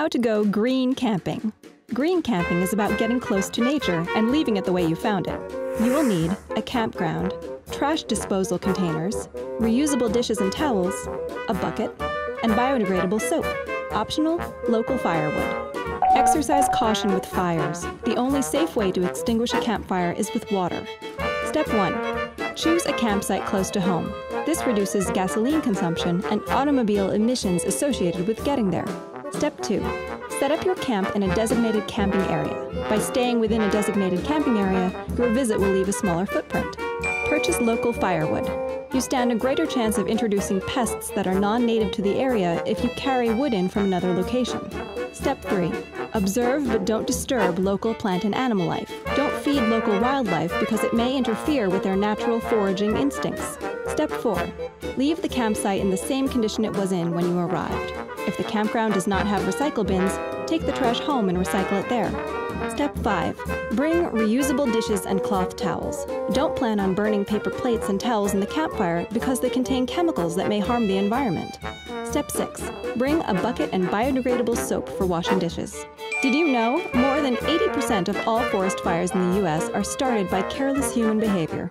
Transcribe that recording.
How to go green camping. Green camping is about getting close to nature and leaving it the way you found it. You will need a campground, trash disposal containers, reusable dishes and towels, a bucket, and biodegradable soap. Optional, local firewood. Exercise caution with fires. The only safe way to extinguish a campfire is with water. Step 1. Choose a campsite close to home. This reduces gasoline consumption and automobile emissions associated with getting there. Step 2. Set up your camp in a designated camping area. By staying within a designated camping area, your visit will leave a smaller footprint. Purchase local firewood. You stand a greater chance of introducing pests that are non-native to the area if you carry wood in from another location. Step 3. Observe but don't disturb local plant and animal life. Don't feed local wildlife because it may interfere with their natural foraging instincts. Step 4. Leave the campsite in the same condition it was in when you arrived. If the campground does not have recycle bins, take the trash home and recycle it there. Step 5. Bring reusable dishes and cloth towels. Don't plan on burning paper plates and towels in the campfire because they contain chemicals that may harm the environment. Step 6. Bring a bucket and biodegradable soap for washing dishes. Did you know more than 80% of all forest fires in the U.S. are started by careless human behavior?